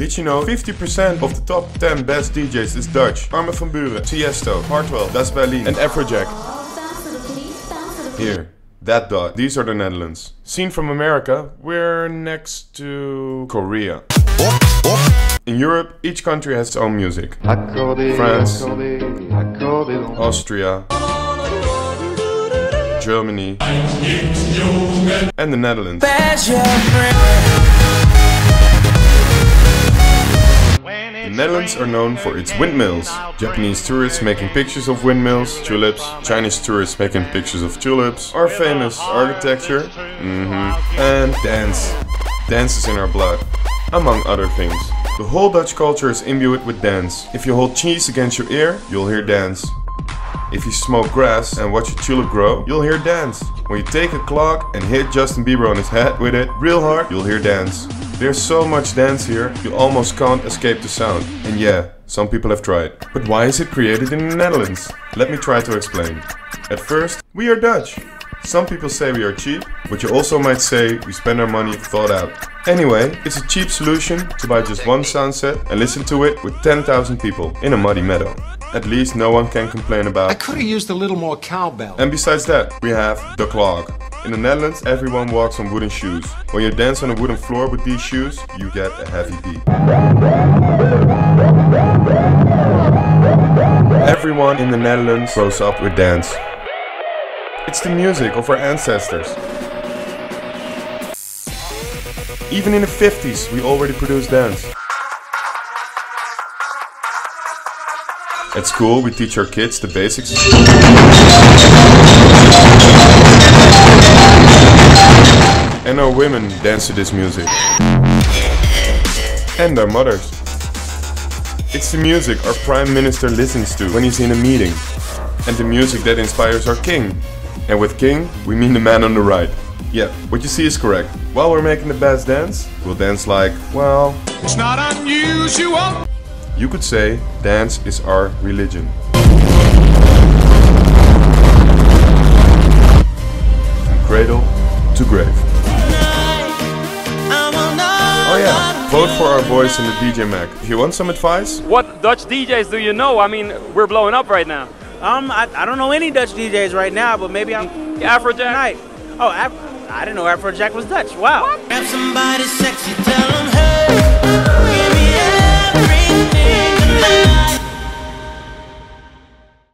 Did you know 50% of the top 10 best DJs is Dutch? Armin van Buuren, Tiësto, Hardwell, Dash Berlin and Afrojack. Here, that dot. These are the Netherlands. Seen from America, we're next to Korea. In Europe, each country has its own music. France, Austria, Germany and the Netherlands. The Netherlands are known for its windmills. Japanese tourists making pictures of windmills, tulips. Chinese tourists making pictures of tulips. Our famous architecture and dance. Dance is in our blood, among other things. The whole Dutch culture is imbued with dance. If you hold cheese against your ear, you'll hear dance. If you smoke grass and watch a tulip grow, you'll hear dance. When you take a clock and hit Justin Bieber on his head with it real hard, you'll hear dance. There's so much dance here, you almost can't escape the sound. And yeah, some people have tried. But why is it created in the Netherlands? Let me try to explain. At first, we are Dutch. Some people say we are cheap, but you also might say we spend our money thought out. Anyway, it's a cheap solution to buy just one sound set and listen to it with 10,000 people in a muddy meadow. At least no one can complain about. I could have used a little more cowbell. And besides that, we have the clog. In the Netherlands, everyone walks on wooden shoes. When you dance on a wooden floor with these shoes, you get a heavy beat. Everyone in the Netherlands grows up with dance. It's the music of our ancestors. Even in the 50s, we already produced dance. At school, we teach our kids the basics. And our women dance to this music. And our mothers. It's the music our Prime Minister listens to when he's in a meeting. And the music that inspires our king. And with king, we mean the man on the right. Yeah, what you see is correct. While we're making the best dance, we'll dance like, well... It's not unusual! You could say, dance is our religion. From cradle to grave. Oh yeah, vote for our voice in the DJ Mag. If you want some advice... What Dutch DJs do you know? I mean, we're blowing up right now. I don't know any Dutch DJs right now, but maybe I'm Afrojack. Tonight. Oh, I didn't know Afrojack was Dutch. Wow. What? Have somebody sexy, tell them hey.